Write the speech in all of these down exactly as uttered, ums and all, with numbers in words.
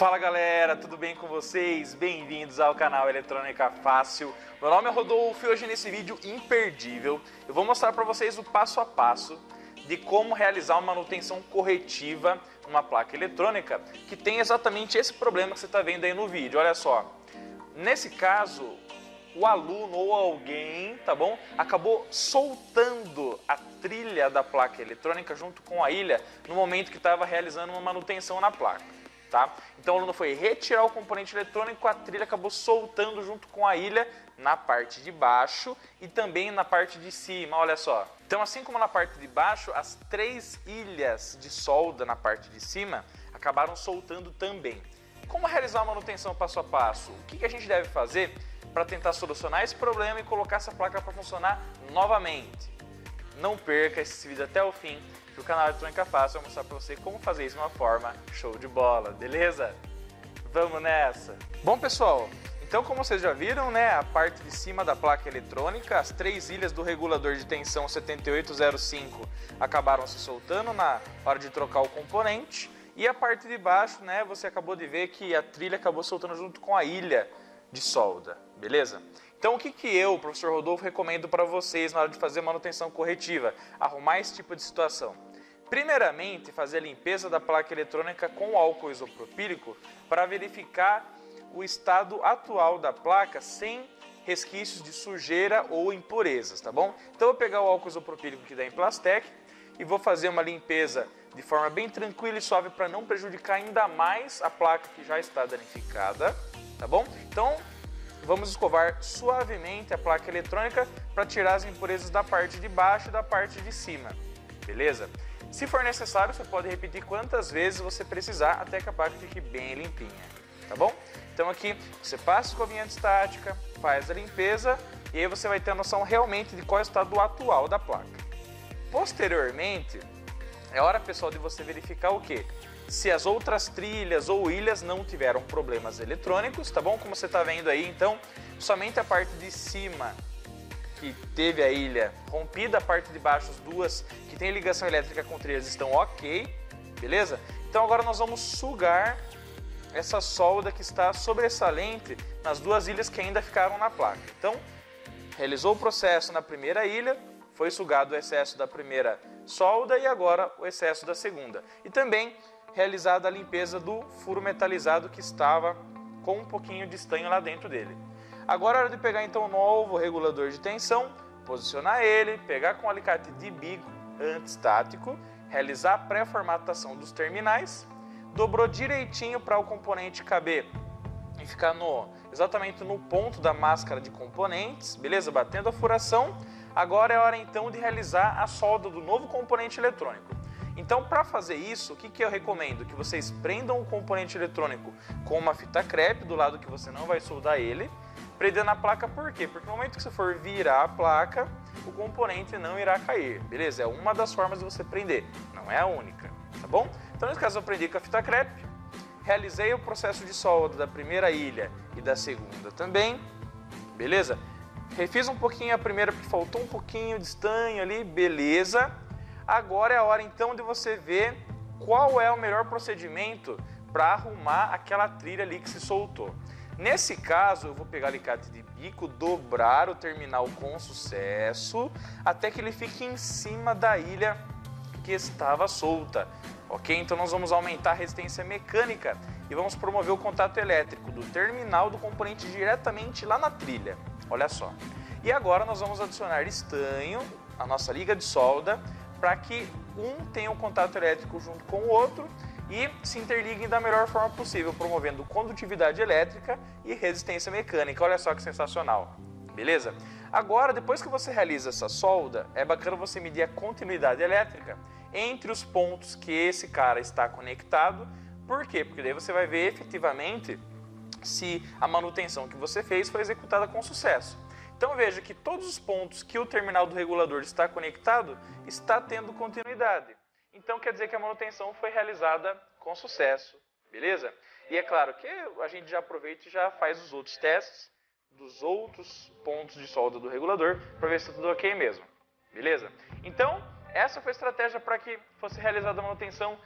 Fala galera, tudo bem com vocês? Bem-vindos ao canal Eletrônica Fácil. Meu nome é Rodolfo e hoje nesse vídeo imperdível eu vou mostrar para vocês o passo a passo de como realizar uma manutenção corretiva numa placa eletrônica que tem exatamente esse problema que você está vendo aí no vídeo. Olha só, nesse caso o aluno ou alguém, tá bom, acabou soltando a trilha da placa eletrônica junto com a ilha no momento que estava realizando uma manutenção na placa. Tá? Então o aluno foi retirar o componente eletrônico, a trilha acabou soltando junto com a ilha na parte de baixo e também na parte de cima, olha só. Então assim como na parte de baixo, as três ilhas de solda na parte de cima acabaram soltando também. Como realizar a manutenção passo a passo? O que a gente deve fazer para tentar solucionar esse problema e colocar essa placa para funcionar novamente? Não perca esse vídeo até o fim. O canal Eletrônica Fácil vai mostrar para você como fazer isso de uma forma show de bola, beleza? Vamos nessa! Bom pessoal, então como vocês já viram, né, a parte de cima da placa eletrônica, as três ilhas do regulador de tensão setenta e oito zero cinco acabaram se soltando na hora de trocar o componente e a parte de baixo, né, você acabou de ver que a trilha acabou soltando junto com a ilha de solda, beleza? Então o que que eu, professor Rodolfo, recomendo para vocês na hora de fazer manutenção corretiva, arrumar esse tipo de situação? Primeiramente, fazer a limpeza da placa eletrônica com álcool isopropílico para verificar o estado atual da placa sem resquícios de sujeira ou impurezas, tá bom? Então eu vou pegar o álcool isopropílico que dá em Plastec e vou fazer uma limpeza de forma bem tranquila e suave para não prejudicar ainda mais a placa que já está danificada, tá bom? Então vamos escovar suavemente a placa eletrônica para tirar as impurezas da parte de baixo e da parte de cima, beleza? Se for necessário, você pode repetir quantas vezes você precisar até que a placa fique bem limpinha, tá bom? Então aqui você passa a escovinha antistática, faz a limpeza e aí você vai ter a noção realmente de qual é o estado atual da placa. Posteriormente, é hora pessoal de você verificar o quê? Se as outras trilhas ou ilhas não tiveram problemas eletrônicos, tá bom? Como você está vendo aí, então, somente a parte de cima que teve a ilha rompida, a parte de baixo, as duas que tem ligação elétrica com trilhas estão ok, beleza? Então agora nós vamos sugar essa solda que está sobressalente nas duas ilhas que ainda ficaram na placa. Então, realizou o processo na primeira ilha, foi sugado o excesso da primeira solda e agora o excesso da segunda. E também realizada a limpeza do furo metalizado que estava com um pouquinho de estanho lá dentro dele. Agora é hora de pegar então o novo regulador de tensão, posicionar ele, pegar com o alicate de bico antistático, realizar a pré-formatação dos terminais, dobrou direitinho para o componente caber e ficar no, exatamente no ponto da máscara de componentes, beleza? Batendo a furação, agora é hora então de realizar a solda do novo componente eletrônico. Então, para fazer isso, o que, que eu recomendo? Que vocês prendam o componente eletrônico com uma fita crepe do lado que você não vai soldar ele, prendendo a placa por quê? Porque no momento que você for virar a placa, o componente não irá cair, beleza? É uma das formas de você prender, não é a única, tá bom? Então, nesse caso, eu prendi com a fita crepe, realizei o processo de solda da primeira ilha e da segunda também, beleza? Refiz um pouquinho a primeira porque faltou um pouquinho de estanho ali, beleza? Agora é a hora então de você ver qual é o melhor procedimento para arrumar aquela trilha ali que se soltou. Nesse caso, eu vou pegar o alicate de bico, dobrar o terminal com sucesso, até que ele fique em cima da ilha que estava solta. Ok? Então nós vamos aumentar a resistência mecânica e vamos promover o contato elétrico do terminal do componente diretamente lá na trilha. Olha só. E agora nós vamos adicionar estanho à nossa liga de solda, para que um tenha um contato elétrico junto com o outro e se interliguem da melhor forma possível, promovendo condutividade elétrica e resistência mecânica. Olha só que sensacional, beleza? Agora, depois que você realiza essa solda, é bacana você medir a continuidade elétrica entre os pontos que esse cara está conectado. Por quê? Porque daí você vai ver efetivamente se a manutenção que você fez foi executada com sucesso. Então veja que todos os pontos que o terminal do regulador está conectado, está tendo continuidade. Então quer dizer que a manutenção foi realizada com sucesso, beleza? E é claro que a gente já aproveita e já faz os outros testes dos outros pontos de solda do regulador para ver se está tudo ok mesmo, beleza? Então essa foi a estratégia para que fosse realizada a manutenção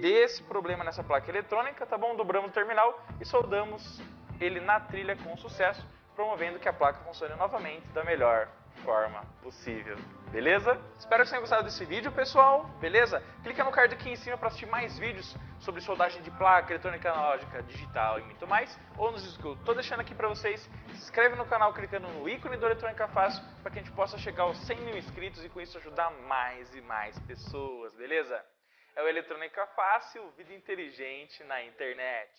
desse problema nessa placa eletrônica, tá bom? Dobramos o terminal e soldamos ele na trilha com sucesso, promovendo que a placa funcione novamente da melhor forma possível, beleza? Espero que vocês tenham gostado desse vídeo, pessoal, beleza? Clica no card aqui em cima para assistir mais vídeos sobre soldagem de placa, eletrônica analógica, digital e muito mais, ou nos vídeos que eu estou deixando aqui para vocês. Se inscreve no canal clicando no ícone do Eletrônica Fácil para que a gente possa chegar aos cem mil inscritos e com isso ajudar mais e mais pessoas, beleza? É o Eletrônica Fácil, vida inteligente na internet.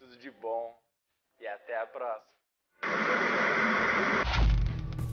Tudo de bom e até a próxima.